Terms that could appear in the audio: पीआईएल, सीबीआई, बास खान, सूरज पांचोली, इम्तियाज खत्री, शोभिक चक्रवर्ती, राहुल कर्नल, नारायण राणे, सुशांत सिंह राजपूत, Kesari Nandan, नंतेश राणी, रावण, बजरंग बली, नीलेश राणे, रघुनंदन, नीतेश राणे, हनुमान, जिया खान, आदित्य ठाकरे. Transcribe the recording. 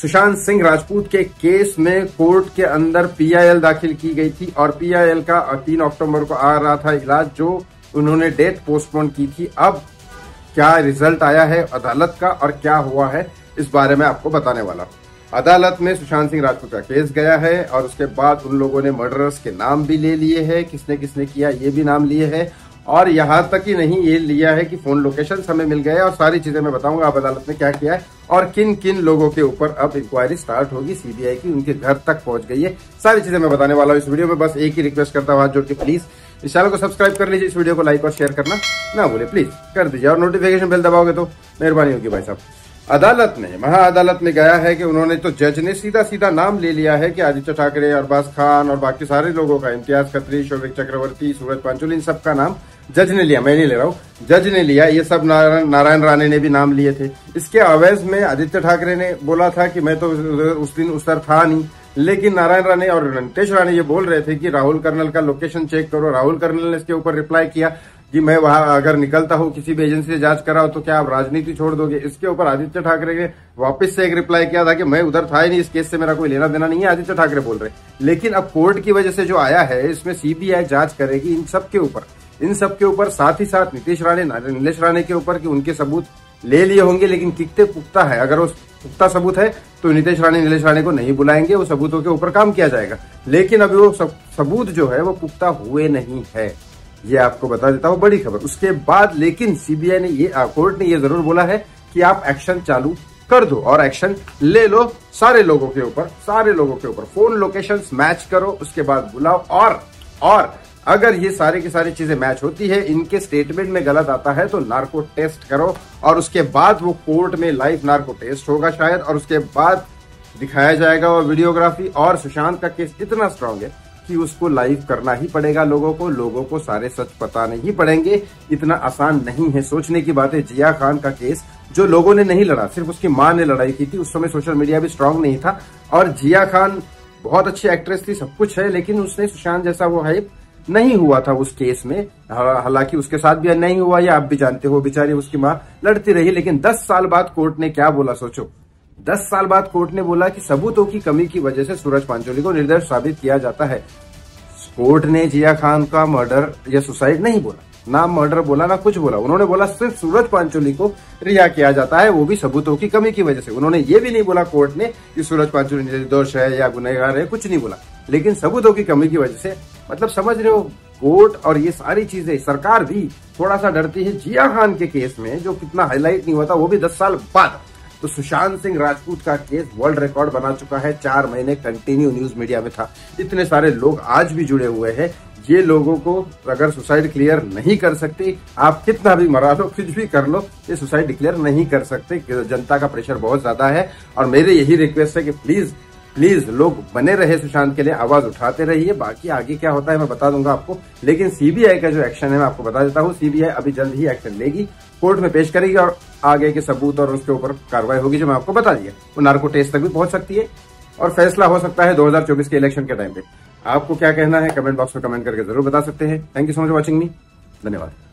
सुशांत सिंह राजपूत के केस में कोर्ट के अंदर पीआईएल दाखिल की गई थी और पीआईएल का 3 अक्टूबर को आ रहा था इजलास, जो उन्होंने डेट पोस्टपोन की थी। अब क्या रिजल्ट आया है अदालत का और क्या हुआ है, इस बारे में आपको बताने वाला हूँ। अदालत में सुशांत सिंह राजपूत का केस गया है और उसके बाद उन लोगों ने मर्डरर्स के नाम भी ले लिए हैं, किसने किसने किया ये भी नाम लिए हैं, और यहाँ तक ही नहीं, ये लिया है कि फोन लोकेशन हमें मिल गया है और सारी चीजें मैं बताऊंगा अब अदालत ने क्या किया है और किन किन लोगों के ऊपर अब इंक्वायरी स्टार्ट होगी सीबीआई की, उनके घर तक पहुंच गई है। सारी चीजें मैं बताने वाला हूँ इस वीडियो में। बस एक ही रिक्वेस्ट करता हूँ, हाथ जोड़ के प्लीज इस चैनल को सब्सक्राइब कर लीजिए, इस वीडियो को लाइक और शेयर करना ना भूले, प्लीज कर दीजिए और नोटिफिकेशन बेल दबाओगे तो मेहरबानी होगी भाई साहब। अदालत ने, महाअदालत में गया है कि उन्होंने तो जज ने सीधा सीधा नाम ले लिया है कि आदित्य ठाकरे और बास खान और बाकी सारे लोगों का, इम्तियाज खत्री, शोभिक चक्रवर्ती, सूरज पांचोली, इन सब का नाम जज ने लिया, मैं नहीं ले रहा हूँ, जज ने लिया। ये सब नारायण राणे ने भी नाम लिए थे। इसके अवैज में आदित्य ठाकरे ने बोला था कि मैं तो उस दिन उस तरह था नहीं, लेकिन नारायण राणे और नंतेश राणी ये बोल रहे थे कि राहुल कर्नल का लोकेशन चेक करो। राहुल कर्नल ने इसके ऊपर रिप्लाई किया कि मैं वहां अगर निकलता हूं, किसी भी एजेंसी से जांच कराओ तो क्या आप राजनीति छोड़ दोगे। इसके ऊपर आदित्य ठाकरे ने वापस से एक रिप्लाई किया था कि मैं उधर था ही नहीं, इस केस से मेरा कोई लेना देना नहीं है, आदित्य ठाकरे बोल रहे। लेकिन अब कोर्ट की वजह से जो आया है इसमें सीबीआई जांच करेगी इन सबके ऊपर, इन सबके ऊपर, साथ ही साथ नीतेश राणे, नीलेश राणे के ऊपर कि उनके सबूत ले लिए होंगे लेकिन कितने पुख्ता है। अगर वो पुख्ता सबूत है तो नीतेश राणे, नीलेश राणे को नहीं बुलाएंगे, वो सबूतों के ऊपर काम किया जाएगा। लेकिन अभी वो सबूत जो है वो पुख्ता हुए नहीं है, ये आपको बता देता हूँ, बड़ी खबर। उसके बाद लेकिन सीबीआई ने ये, कोर्ट ने ये जरूर बोला है कि आप एक्शन चालू कर दो और एक्शन ले लो सारे लोगों के ऊपर, सारे लोगों के ऊपर फोन लोकेशन मैच करो, उसके बाद बुलाओ और अगर ये सारे की सारी चीजें मैच होती है, इनके स्टेटमेंट में गलत आता है तो नार्को टेस्ट करो और उसके बाद वो कोर्ट में लाइव नार्को टेस्ट होगा शायद और उसके बाद दिखाया जाएगा वो वीडियोग्राफी। और सुशांत का केस इतना स्ट्रांग है कि उसको लाइव करना ही पड़ेगा, लोगों को सारे सच पता नहीं पड़ेंगे, इतना आसान नहीं है। सोचने की बात है, जिया खान का केस जो लोगों ने नहीं लड़ा, सिर्फ उसकी माँ ने लड़ाई की थी, उस समय सोशल मीडिया भी स्ट्रांग नहीं था और जिया खान बहुत अच्छी एक्ट्रेस थी, सब कुछ है, लेकिन उसने सुशांत जैसा वो हाइप नहीं हुआ था उस केस में। हालांकि उसके साथ भी नहीं हुआ, या आप भी जानते हो, बेचारी उसकी माँ लड़ती रही। लेकिन 10 साल बाद कोर्ट ने क्या बोला सोचो, 10 साल बाद कोर्ट ने बोला कि सबूतों की कमी की वजह से सूरज पांचोली को निर्दोष साबित किया जाता है। कोर्ट ने जिया खान का मर्डर या सुसाइड नहीं बोला, ना मर्डर बोला ना कुछ बोला, उन्होंने बोला सिर्फ सूरज पांचोली को रिहा किया जाता है, वो भी सबूतों की कमी की वजह से। उन्होंने ये भी नहीं बोला कोर्ट ने कि सूरज पांचोली निर्दोष है या गुनहगार है, कुछ नहीं बोला, लेकिन सबूतों की कमी की वजह से, मतलब समझ रहे हो कोर्ट और ये सारी चीजें, सरकार भी थोड़ा सा डरती है। जिया खान के केस में जो कितना हाईलाइट नहीं हुआ था, वो भी 10 साल बाद, तो सुशांत सिंह राजपूत का केस वर्ल्ड रिकॉर्ड बना चुका है, 4 महीने कंटिन्यू न्यूज मीडिया में था, इतने सारे लोग आज भी जुड़े हुए हैं। ये लोगों को अगर सुसाइड क्लियर नहीं कर सकते, आप कितना भी मरा लो, कुछ भी कर लो, ये सुसाइड डिक्लेयर नहीं कर सकते, जनता का प्रेशर बहुत ज्यादा है। और मेरे यही रिक्वेस्ट है कि प्लीज लोग बने रहे सुशांत के लिए, आवाज उठाते रहिए। बाकी आगे क्या होता है मैं बता दूंगा आपको, लेकिन सीबीआई का जो एक्शन है मैं आपको बता देता हूँ, सीबीआई अभी जल्द ही एक्शन लेगी, कोर्ट में पेश करेगी और आगे के सबूत और उसके ऊपर कार्रवाई होगी, जो मैं आपको बता दिया। वो नार्को टेस्ट तक भी पहुंच सकती है और फैसला हो सकता है 2024 के इलेक्शन के टाइम पे। आपको क्या कहना है कमेंट बॉक्स में कमेंट करके जरूर बता सकते हैं। Thank you so much watching me, धन्यवाद।